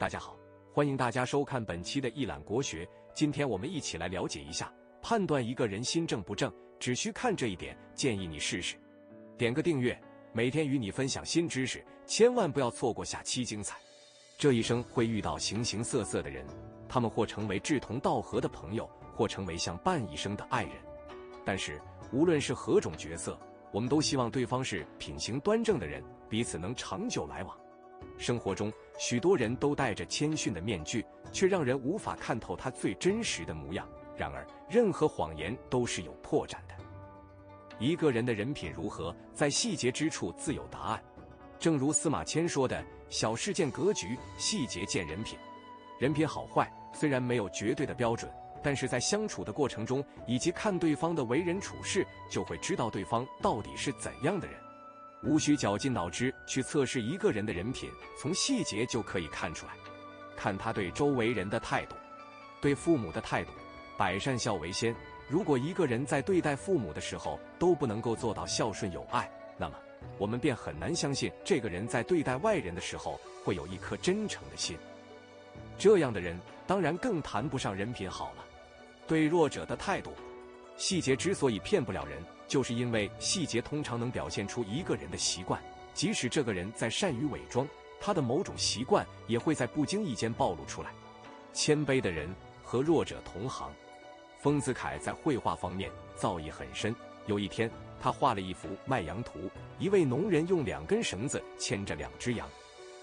大家好，欢迎大家收看本期的一览国学。今天我们一起来了解一下，判断一个人心正不正，只需看这一点，建议你试试。点个订阅，每天与你分享新知识，千万不要错过下期精彩。这一生会遇到形形色色的人，他们或成为志同道合的朋友，或成为相伴一生的爱人。但是，无论是何种角色，我们都希望对方是品行端正的人，彼此能长久来往。 生活中，许多人都戴着谦逊的面具，却让人无法看透他最真实的模样。然而，任何谎言都是有破绽的。一个人的人品如何，在细节之处自有答案。正如司马迁说的：“小事见格局，细节见人品。”人品好坏虽然没有绝对的标准，但是在相处的过程中，以及看对方的为人处事，就会知道对方到底是怎样的人。 无需绞尽脑汁去测试一个人的人品，从细节就可以看出来。看他对周围人的态度，对父母的态度，百善孝为先。如果一个人在对待父母的时候都不能够做到孝顺友爱，那么我们便很难相信这个人在对待外人的时候会有一颗真诚的心。这样的人当然更谈不上人品好了。对弱者的态度，细节之所以骗不了人。 就是因为细节通常能表现出一个人的习惯，即使这个人再善于伪装，他的某种习惯也会在不经意间暴露出来。谦卑的人和弱者同行。丰子恺在绘画方面造诣很深。有一天，他画了一幅卖羊图，一位农人用两根绳子牵着两只羊。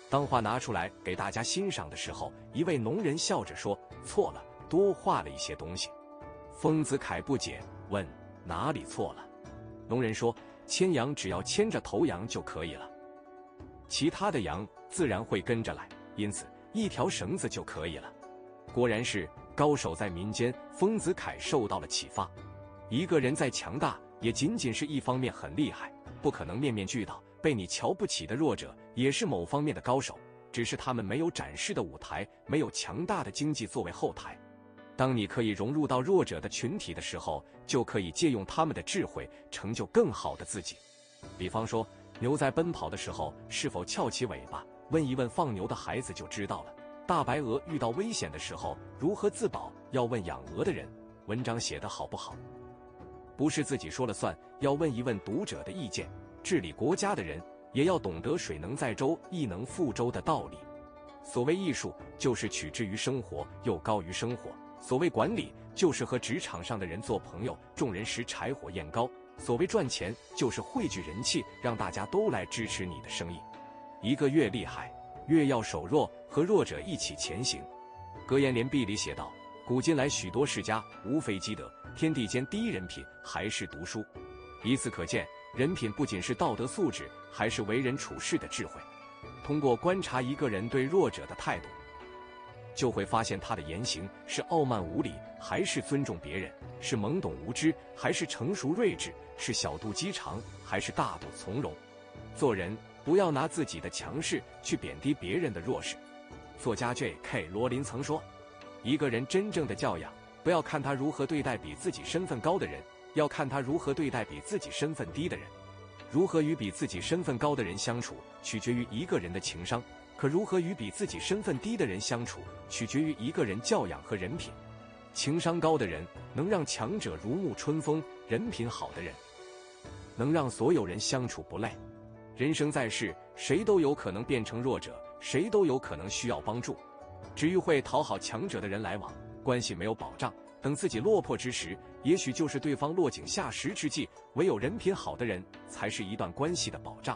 当画拿出来给大家欣赏的时候，一位农人笑着说：“错了，多画了一些东西。”丰子恺不解，问：“哪里错了？” 农人说：“牵羊只要牵着头羊就可以了，其他的羊自然会跟着来，因此一条绳子就可以了。”果然是高手在民间，丰子恺受到了启发。一个人再强大，也仅仅是一方面很厉害，不可能面面俱到。被你瞧不起的弱者，也是某方面的高手，只是他们没有展示的舞台，没有强大的经济作为后台。 当你可以融入到弱者的群体的时候，就可以借用他们的智慧，成就更好的自己。比方说，牛在奔跑的时候是否翘起尾巴，问一问放牛的孩子就知道了。大白鹅遇到危险的时候如何自保，要问养鹅的人。文章写得好不好，不是自己说了算，要问一问读者的意见。治理国家的人也要懂得“水能载舟，亦能覆舟”的道理。所谓艺术，就是取之于生活，又高于生活。 所谓管理，就是和职场上的人做朋友，众人拾柴火焰高；所谓赚钱，就是汇聚人气，让大家都来支持你的生意。一个越厉害，越要守弱，和弱者一起前行。《格言联璧》里写道：“古今来许多世家，无非积德。天地间第一人品，还是读书。”以此可见，人品不仅是道德素质，还是为人处事的智慧。通过观察一个人对弱者的态度， 就会发现他的言行是傲慢无礼，还是尊重别人；是懵懂无知，还是成熟睿智；是小肚鸡肠，还是大度从容。做人不要拿自己的强势去贬低别人的弱势。作家 J.K. 罗琳曾说：“一个人真正的教养，不要看他如何对待比自己身份高的人，要看他如何对待比自己身份低的人。如何与比自己身份高的人相处，取决于一个人的情商。” 可如何与比自己身份低的人相处，取决于一个人教养和人品。情商高的人能让强者如沐春风，人品好的人能让所有人相处不累。人生在世，谁都有可能变成弱者，谁都有可能需要帮助。只与会讨好强者的人来往，关系没有保障。等自己落魄之时，也许就是对方落井下石之际。唯有人品好的人，才是一段关系的保障。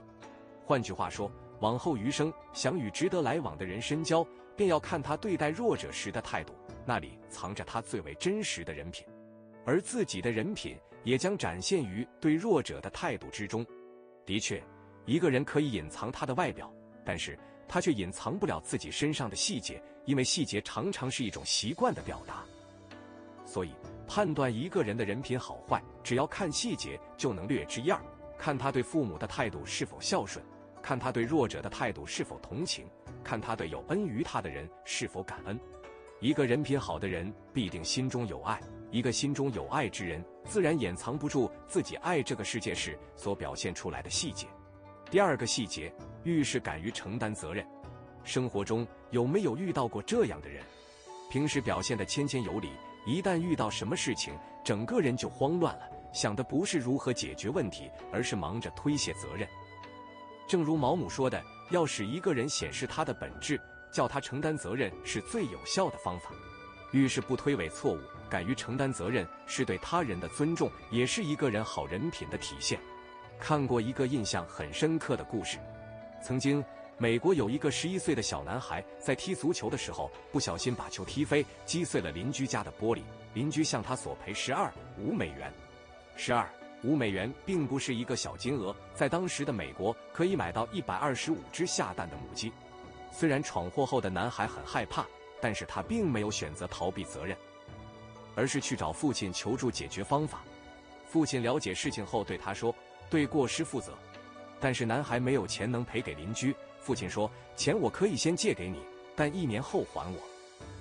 换句话说， 往后余生，想与值得来往的人深交，便要看他对待弱者时的态度，那里藏着他最为真实的人品，而自己的人品也将展现于对弱者的态度之中。的确，一个人可以隐藏他的外表，但是他却隐藏不了自己身上的细节，因为细节常常是一种习惯的表达。所以，判断一个人的人品好坏，只要看细节就能略知一二，看他对父母的态度是否孝顺。 看他对弱者的态度是否同情，看他对有恩于他的人是否感恩。一个人品好的人必定心中有爱，一个心中有爱之人，自然掩藏不住自己爱这个世界时所表现出来的细节。第二个细节，遇事敢于承担责任。生活中有没有遇到过这样的人？平时表现得谦谦有礼，一旦遇到什么事情，整个人就慌乱了，想的不是如何解决问题，而是忙着推卸责任。正如毛姆说的，要使一个人显示他的本质，叫他承担责任是最有效的方法。遇事不推诿错误，敢于承担责任，是对他人的尊重，也是一个人好人品的体现。看过一个印象很深刻的故事，曾经美国有一个11岁的小男孩，在踢足球的时候不小心把球踢飞，击碎了邻居家的玻璃。邻居向他索赔12.5美元。12.5美元并不是一个小金额，在当时的美国可以买到125只下蛋的母鸡。虽然闯祸后的男孩很害怕，但是他并没有选择逃避责任，而是去找父亲求助解决方法。父亲了解事情后对他说：“对过失负责。”但是男孩没有钱能赔给邻居。父亲说：“钱我可以先借给你，但1年后还我。”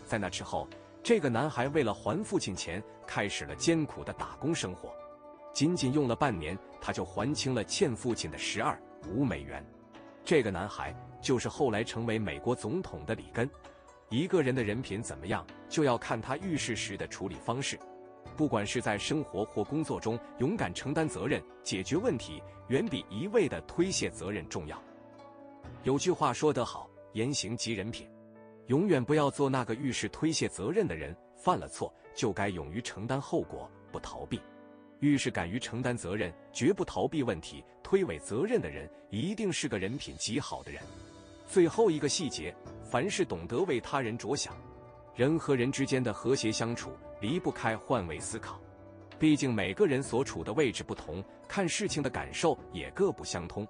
在那之后，这个男孩为了还父亲钱，开始了艰苦的打工生活。仅仅用了半年，他就还清了欠父亲的12.5美元。这个男孩就是后来成为美国总统的里根。一个人的人品怎么样，就要看他遇事时的处理方式。不管是在生活或工作中，勇敢承担责任、解决问题，远比一味的推卸责任重要。有句话说得好，言行即人品。永远不要做那个遇事推卸责任的人，犯了错就该勇于承担后果，不逃避。遇事敢于承担责任，绝不逃避问题、推诿责任的人，一定是个人品极好的人。最后一个细节，凡事懂得为他人着想。人和人之间的和谐相处，离不开换位思考。毕竟每个人所处的位置不同，看事情的感受也各不相通。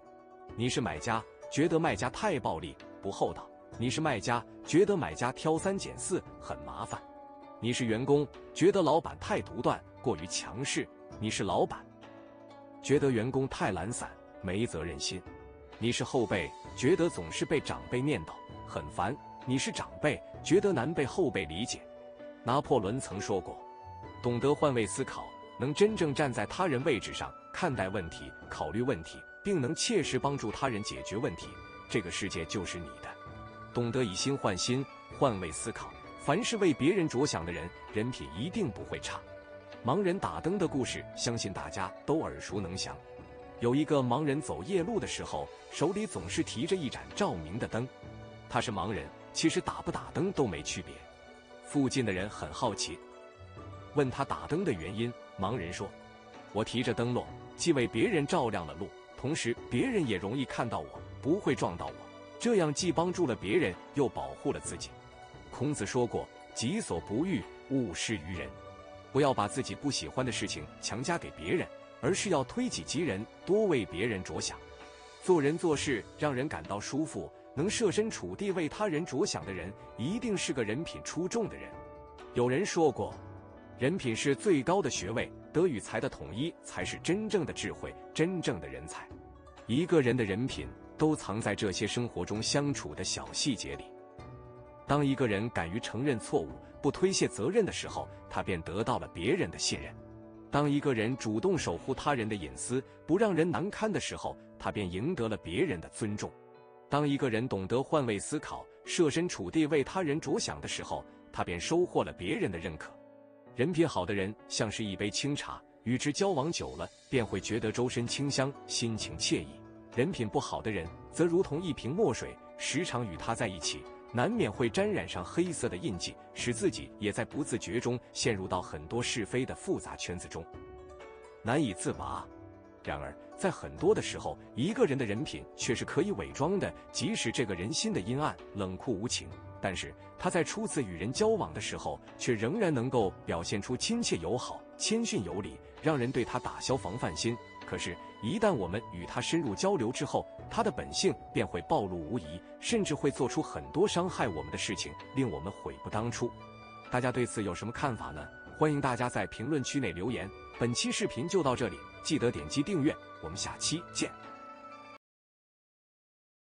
你是买家，觉得卖家太暴力不厚道；你是卖家，觉得买家挑三拣四很麻烦；你是员工，觉得老板太独断过于强势；你是老板，觉得员工太懒散没责任心；你是后辈，觉得总是被长辈念叨很烦；你是长辈，觉得难被后辈理解。拿破仑曾说过，懂得换位思考，能真正站在他人位置上看待问题、考虑问题，并能切实帮助他人解决问题，这个世界就是你的。懂得以心换心、换位思考，凡是为别人着想的人，人品一定不会差。盲人打灯的故事，相信大家都耳熟能详。有一个盲人走夜路的时候，手里总是提着一盏照明的灯。他是盲人，其实打不打灯都没区别。附近的人很好奇，问他打灯的原因。盲人说：“我提着灯笼，既为别人照亮了路，同时别人也容易看到我，不会撞到我，这样既帮助了别人，又保护了自己。”孔子说过，己所不欲，勿施于人。不要把自己不喜欢的事情强加给别人，而是要推己及人，多为别人着想。做人做事让人感到舒服，能设身处地为他人着想的人，一定是个人品出众的人。有人说过，人品是最高的学位，德与才的统一才是真正的智慧，真正的人才。一个人的人品都藏在这些生活中相处的小细节里。当一个人敢于承认错误，不推卸责任的时候，他便得到了别人的信任。当一个人主动守护他人的隐私，不让人难堪的时候，他便赢得了别人的尊重。当一个人懂得换位思考，设身处地为他人着想的时候，他便收获了别人的认可。人品好的人像是一杯清茶，与之交往久了，便会觉得周身清香，心情惬意。人品不好的人则如同一瓶墨水，时常与他在一起，难免会沾染上黑色的印记，使自己也在不自觉中陷入到很多是非的复杂圈子中，难以自拔。然而在很多的时候，一个人的人品却是可以伪装的。即使这个人心的阴暗、冷酷无情，但是他在初次与人交往的时候，却仍然能够表现出亲切友好、谦逊有礼，让人对他打消防范心。可是一旦我们与他深入交流之后，他的本性便会暴露无遗，甚至会做出很多伤害我们的事情，令我们悔不当初。大家对此有什么看法呢？欢迎大家在评论区内留言。本期视频就到这里，记得点击订阅，我们下期见。